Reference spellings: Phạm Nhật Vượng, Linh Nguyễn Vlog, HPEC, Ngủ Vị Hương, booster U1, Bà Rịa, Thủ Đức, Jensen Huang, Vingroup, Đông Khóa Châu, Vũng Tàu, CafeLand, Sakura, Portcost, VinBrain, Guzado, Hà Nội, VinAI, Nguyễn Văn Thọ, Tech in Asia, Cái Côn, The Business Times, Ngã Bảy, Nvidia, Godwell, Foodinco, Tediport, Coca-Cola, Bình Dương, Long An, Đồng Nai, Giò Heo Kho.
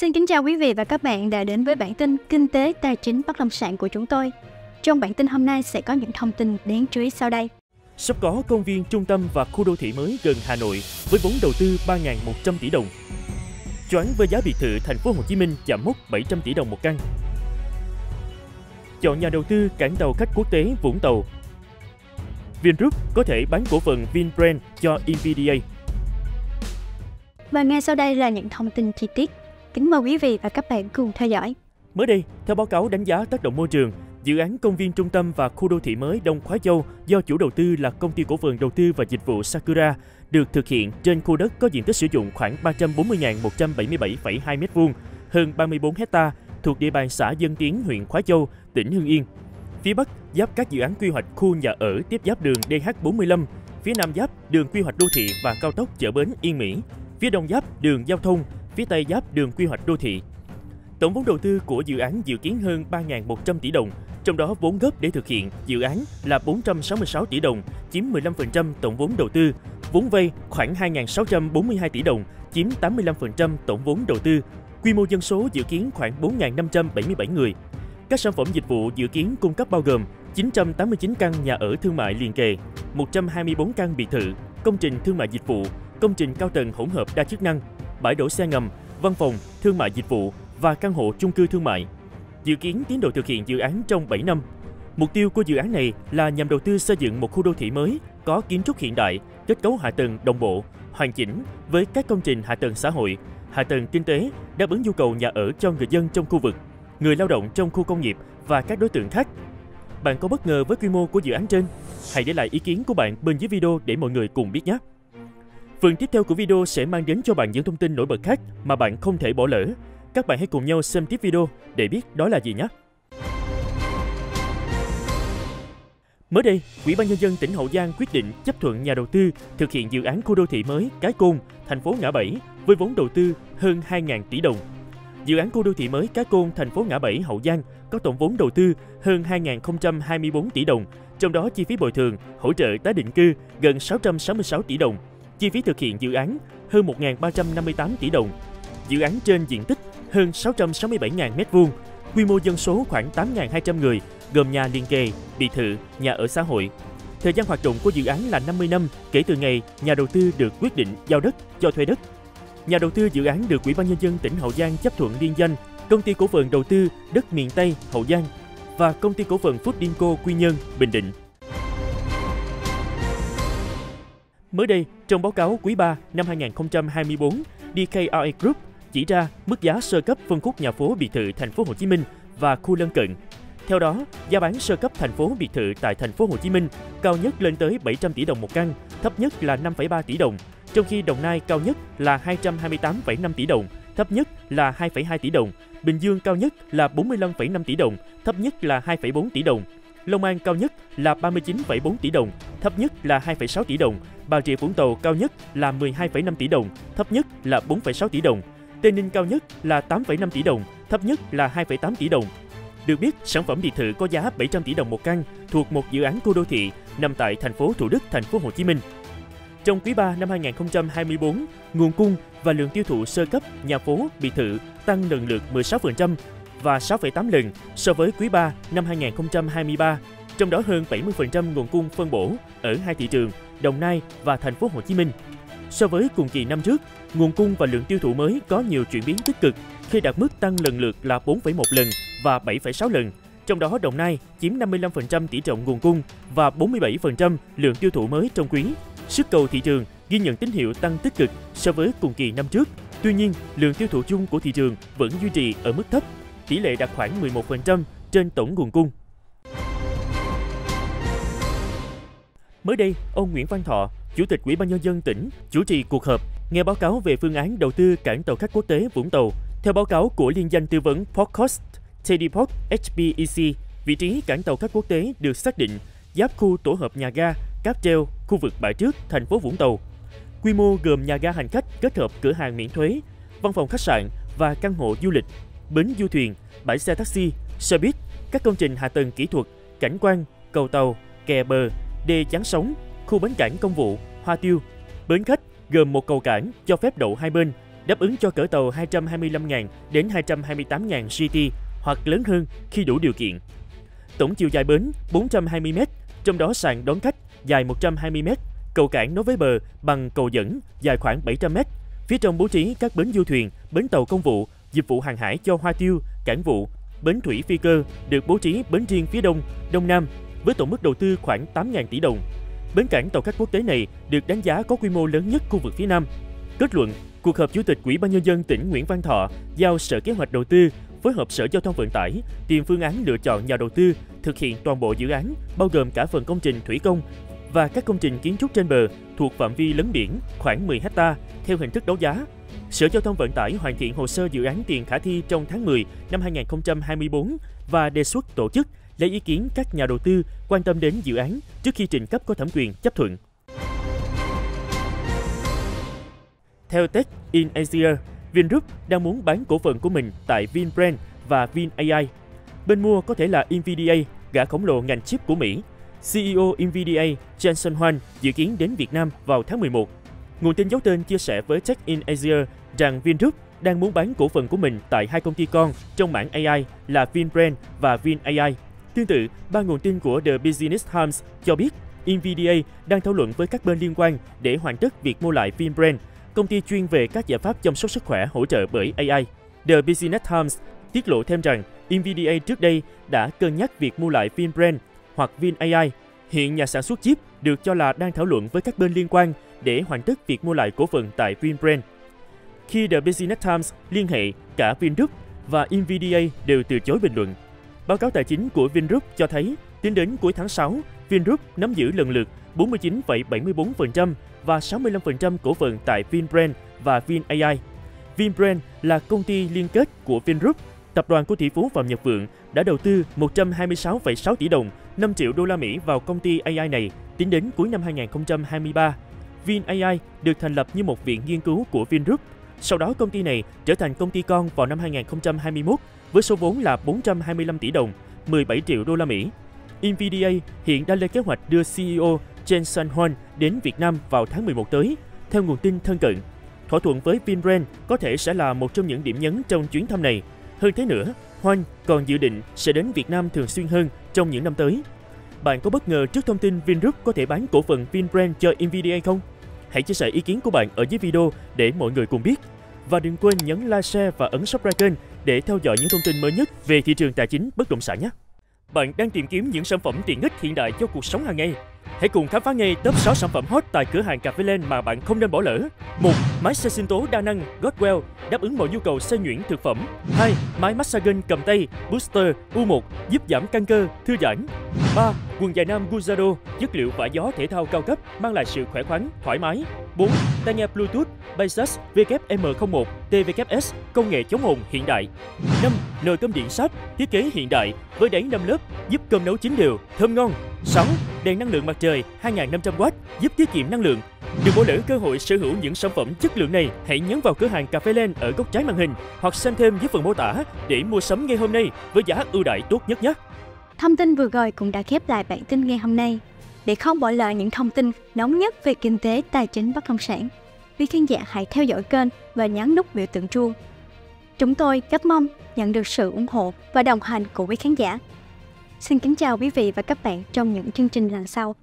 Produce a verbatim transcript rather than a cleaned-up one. Xin kính chào quý vị và các bạn đã đến với bản tin Kinh tế Tài chính Bất Động Sản của chúng tôi. Trong bản tin hôm nay sẽ có những thông tin đáng chú ý sau đây. Sắp có công viên trung tâm và khu đô thị mới gần Hà Nội với vốn đầu tư ba nghìn một trăm tỷ đồng. Choáng với giá biệt thự thành phố Hồ Chí Minh chạm mốc bảy trăm tỷ đồng một căn. Chọn nhà đầu tư cảng tàu khách quốc tế Vũng Tàu. Vingroup có thể bán cổ phần VinBrain cho Nvidia. Và ngay sau đây là những thông tin chi tiết. Kính mời quý vị và các bạn cùng theo dõi. Mới đây, theo báo cáo đánh giá tác động môi trường, dự án công viên trung tâm và khu đô thị mới Đông Khóa Châu do chủ đầu tư là Công ty Cổ phần Đầu tư và Dịch vụ Sakura được thực hiện trên khu đất có diện tích sử dụng khoảng ba trăm bốn mươi nghìn một trăm bảy mươi bảy phẩy hai mét vuông, hơn ba mươi bốn héc ta, thuộc địa bàn xã Dân Tiến, huyện Khóa Châu, tỉnh Hưng Yên. Phía Bắc giáp các dự án quy hoạch khu nhà ở tiếp giáp đường D H bốn mươi lăm, phía Nam giáp đường quy hoạch đô thị và cao tốc Chợ Bến Yên Mỹ, phía Đông giáp đường giao thông, phía Tây giáp đường quy hoạch đô thị. Tổng vốn đầu tư của dự án dự kiến hơn ba nghìn một trăm tỷ đồng, trong đó vốn góp để thực hiện dự án là bốn trăm sáu mươi sáu tỷ đồng, chiếm mười lăm phần trăm tổng vốn đầu tư, vốn vay khoảng hai nghìn sáu trăm bốn mươi hai tỷ đồng, chiếm tám mươi lăm phần trăm tổng vốn đầu tư, quy mô dân số dự kiến khoảng bốn nghìn năm trăm bảy mươi bảy người. Các sản phẩm dịch vụ dự kiến cung cấp bao gồm chín trăm tám mươi chín căn nhà ở thương mại liền kề, một trăm hai mươi bốn căn biệt thự, công trình thương mại dịch vụ, công trình cao tầng hỗn hợp đa chức năng, bãi đỗ xe ngầm, văn phòng, thương mại dịch vụ và căn hộ chung cư thương mại. Dự kiến tiến độ thực hiện dự án trong bảy năm. Mục tiêu của dự án này là nhằm đầu tư xây dựng một khu đô thị mới có kiến trúc hiện đại, kết cấu hạ tầng đồng bộ, hoàn chỉnh với các công trình hạ tầng xã hội, hạ tầng kinh tế đáp ứng nhu cầu nhà ở cho người dân trong khu vực, người lao động trong khu công nghiệp và các đối tượng khác. Bạn có bất ngờ với quy mô của dự án trên? Hãy để lại ý kiến của bạn bên dưới video để mọi người cùng biết nhé! Phần tiếp theo của video sẽ mang đến cho bạn những thông tin nổi bật khác mà bạn không thể bỏ lỡ. Các bạn hãy cùng nhau xem tiếp video để biết đó là gì nhé! Mới đây, Ủy ban Nhân dân tỉnh Hậu Giang quyết định chấp thuận nhà đầu tư thực hiện dự án khu đô thị mới Cái Côn, thành phố Ngã Bảy với vốn đầu tư hơn hai nghìn tỷ đồng. Dự án khu đô thị mới Cái Côn, thành phố Ngã Bảy, Hậu Giang có tổng vốn đầu tư hơn hai nghìn không trăm hai mươi bốn tỷ đồng, trong đó chi phí bồi thường, hỗ trợ tái định cư gần sáu trăm sáu mươi sáu tỷ đồng, chi phí thực hiện dự án hơn một nghìn ba trăm năm mươi tám tỷ đồng. Dự án trên diện tích hơn sáu trăm sáu mươi bảy nghìn mét vuông, quy mô dân số khoảng tám nghìn hai trăm người, gồm nhà liền kề, biệt thự, nhà ở xã hội. Thời gian hoạt động của dự án là năm mươi năm kể từ ngày nhà đầu tư được quyết định giao đất, cho thuê đất. Nhà đầu tư dự án được Ủy ban Nhân dân tỉnh Hậu Giang chấp thuận liên danh Công ty Cổ phần Đầu tư Đất Miền Tây Hậu Giang và Công ty Cổ phần Foodinco Quy Nhơn, Bình Định. Mới đây, trong báo cáo quý ba năm hai nghìn không trăm hai mươi bốn, đê ca rờ a Group chỉ ra mức giá sơ cấp phân khúc nhà phố biệt thự thành phố Hồ Chí Minh và khu lân cận. Theo đó, giá bán sơ cấp thành phố biệt thự tại thành phố Hồ Chí Minh cao nhất lên tới bảy trăm tỷ đồng một căn, thấp nhất là năm phẩy ba tỷ đồng, trong khi Đồng Nai cao nhất là hai trăm hai mươi tám phẩy năm tỷ đồng, thấp nhất là hai phẩy hai tỷ đồng, Bình Dương cao nhất là bốn mươi lăm phẩy năm tỷ đồng, thấp nhất là hai phẩy bốn tỷ đồng. Long An cao nhất là ba mươi chín phẩy bốn tỷ đồng, thấp nhất là hai phẩy sáu tỷ đồng. Bà Rịa Vũng Tàu cao nhất là mười hai phẩy năm tỷ đồng, thấp nhất là bốn phẩy sáu tỷ đồng. Tây Ninh cao nhất là tám phẩy năm tỷ đồng, thấp nhất là hai phẩy tám tỷ đồng. Được biết, sản phẩm biệt thự có giá bảy trăm tỷ đồng một căn thuộc một dự án khu đô thị nằm tại thành phố Thủ Đức, thành phố Hồ Chí Minh. Trong quý ba năm hai nghìn không trăm hai mươi bốn, nguồn cung và lượng tiêu thụ sơ cấp nhà phố biệt thự tăng lần lượt mười sáu phần trăm và sáu phẩy tám lần so với quý ba năm hai nghìn không trăm hai mươi ba, trong đó hơn bảy mươi phần trăm nguồn cung phân bổ ở hai thị trường Đồng Nai và thành phố Hồ Chí Minh. So với cùng kỳ năm trước, nguồn cung và lượng tiêu thụ mới có nhiều chuyển biến tích cực khi đạt mức tăng lần lượt là bốn phẩy một lần và bảy phẩy sáu lần, trong đó Đồng Nai chiếm năm mươi lăm phần trăm tỷ trọng nguồn cung và bốn mươi bảy phần trăm lượng tiêu thụ mới trong quý. Sức cầu thị trường ghi nhận tín hiệu tăng tích cực so với cùng kỳ năm trước. Tuy nhiên, lượng tiêu thụ chung của thị trường vẫn duy trì ở mức thấp, tỷ lệ đạt khoảng mười một phần trăm trên tổng nguồn cung. Mới đây, ông Nguyễn Văn Thọ, Chủ tịch Ủy ban Nhân dân tỉnh, chủ trì cuộc họp nghe báo cáo về phương án đầu tư cảng tàu khách quốc tế Vũng Tàu. Theo báo cáo của liên danh tư vấn Portcost, Tediport, hát pê e xê, vị trí cảng tàu khách quốc tế được xác định giáp khu tổ hợp nhà ga, cáp treo, khu vực bãi trước, thành phố Vũng Tàu. Quy mô gồm nhà ga hành khách kết hợp cửa hàng miễn thuế, văn phòng khách sạn và căn hộ du lịch, bến du thuyền, bãi xe taxi, xe buýt, các công trình hạ tầng kỹ thuật, cảnh quan, cầu tàu, kè bờ, đê chắn sóng, khu bến cảng công vụ, hoa tiêu, bến khách gồm một cầu cảng cho phép đậu hai bên, đáp ứng cho cỡ tàu hai trăm hai mươi lăm nghìn đến hai trăm hai mươi tám nghìn giê tê hoặc lớn hơn khi đủ điều kiện. Tổng chiều dài bến bốn trăm hai mươi mét, trong đó sàn đón khách dài một trăm hai mươi mét, cầu cảng nối với bờ bằng cầu dẫn dài khoảng bảy trăm mét. Phía trong bố trí các bến du thuyền, bến tàu công vụ, dịch vụ hàng hải cho hoa tiêu, cảng vụ, bến thủy phi cơ được bố trí bến riêng phía đông, đông nam với tổng mức đầu tư khoảng tám nghìn tỷ đồng. Bến cảng tàu khách quốc tế này được đánh giá có quy mô lớn nhất khu vực phía Nam. Kết luận, cuộc họp Chủ tịch Ủy ban Nhân dân tỉnh Nguyễn Văn Thọ giao Sở Kế hoạch Đầu tư phối hợp Sở Giao thông Vận tải tìm phương án lựa chọn nhà đầu tư thực hiện toàn bộ dự án, bao gồm cả phần công trình thủy công và các công trình kiến trúc trên bờ thuộc phạm vi lấn biển khoảng mười héc ta theo hình thức đấu giá. Sở Giao thông Vận tải hoàn thiện hồ sơ dự án tiền khả thi trong tháng mười năm hai nghìn không trăm hai mươi tư và đề xuất tổ chức lấy ý kiến các nhà đầu tư quan tâm đến dự án trước khi trình cấp có thẩm quyền chấp thuận. Theo Tech in Asia, Vingroup đang muốn bán cổ phần của mình tại VinBrain và VinAI. Bên mua có thể là Nvidia, gã khổng lồ ngành chip của Mỹ. xê e ô Nvidia Jensen Huang dự kiến đến Việt Nam vào tháng mười một. Nguồn tin giấu tên chia sẻ với Tech in Asia rằng Vingroup đang muốn bán cổ phần của mình tại hai công ty con trong mảng a i là VinBrain và VinAI. Tương tự, ba nguồn tin của The Business Times cho biết Nvidia đang thảo luận với các bên liên quan để hoàn tất việc mua lại VinBrain, công ty chuyên về các giải pháp chăm sóc sức khỏe hỗ trợ bởi a i. The Business Times tiết lộ thêm rằng Nvidia trước đây đã cân nhắc việc mua lại VinBrain hoặc VinAI. Hiện nhà sản xuất chip được cho là đang thảo luận với các bên liên quan để hoàn tất việc mua lại cổ phần tại VinBrain. Khi The Business Times liên hệ, cả Vingroup và Nvidia đều từ chối bình luận. Báo cáo tài chính của Vingroup cho thấy, tính đến cuối tháng sáu, Vingroup nắm giữ lần lượt bốn mươi chín phẩy bảy mươi tư phần trăm và sáu mươi lăm phần trăm cổ phần tại VinBrain và VinAI. VinBrain là công ty liên kết của Vingroup. Tập đoàn của tỷ phú Phạm Nhật Vượng đã đầu tư một trăm hai mươi sáu phẩy sáu tỷ đồng, năm triệu đô la Mỹ vào công ty a i này tính đến cuối năm hai nghìn không trăm hai mươi ba. VinAI được thành lập như một viện nghiên cứu của Vingroup. Sau đó công ty này trở thành công ty con vào năm hai nghìn không trăm hai mươi mốt với số vốn là bốn trăm hai mươi lăm tỷ đồng, mười bảy triệu đô la Mỹ. Nvidia hiện đã lên kế hoạch đưa xê e ô Jensen Huang đến Việt Nam vào tháng mười một tới, theo nguồn tin thân cận. Thỏa thuận với VinBrain có thể sẽ là một trong những điểm nhấn trong chuyến thăm này. Hơn thế nữa, Huang còn dự định sẽ đến Việt Nam thường xuyên hơn trong những năm tới. Bạn có bất ngờ trước thông tin Vingroup có thể bán cổ phần VinBrain cho Nvidia không? Hãy chia sẻ ý kiến của bạn ở dưới video để mọi người cùng biết. Và đừng quên nhấn like, share và ấn subscribe kênh để theo dõi những thông tin mới nhất về thị trường tài chính bất động sản nhé. Bạn đang tìm kiếm những sản phẩm tiện ích hiện đại cho cuộc sống hàng ngày? Hãy cùng khám phá ngay top sáu sản phẩm hot tại cửa hàng CafeLand mà bạn không nên bỏ lỡ. một. Máy xe sinh tố đa năng Godwell đáp ứng mọi nhu cầu xe nhuyễn thực phẩm. hai. Máy massage gun cầm tay Booster U một giúp giảm căng cơ, thư giãn. ba. Quần dài nam Guzado, chất liệu vải gió thể thao cao cấp mang lại sự khỏe khoắn, thoải mái. bốn. Tai nghe Bluetooth Basis V M không một T V F S công nghệ chống ồn hiện đại. năm. Nồi cơm điện sáp thiết kế hiện đại với đáy năm lớp giúp cơm nấu chín đều, thơm ngon. sáu. Đèn năng lượng mặt trời hai nghìn năm trăm oát giúp tiết kiệm năng lượng. Đừng bỏ lỡ cơ hội sở hữu những sản phẩm chất lượng này. Hãy nhấn vào cửa hàng CafeLand ở góc trái màn hình hoặc xem thêm dưới phần mô tả để mua sắm ngay hôm nay với giá ưu đãi tốt nhất nhé. Thông tin vừa rồi cũng đã khép lại bản tin ngày hôm nay. Để không bỏ lỡ những thông tin nóng nhất về kinh tế, tài chính, bất động sản, quý khán giả hãy theo dõi kênh và nhấn nút biểu tượng chuông. Chúng tôi rất mong nhận được sự ủng hộ và đồng hành của quý khán giả. Xin kính chào quý vị và các bạn trong những chương trình lần sau.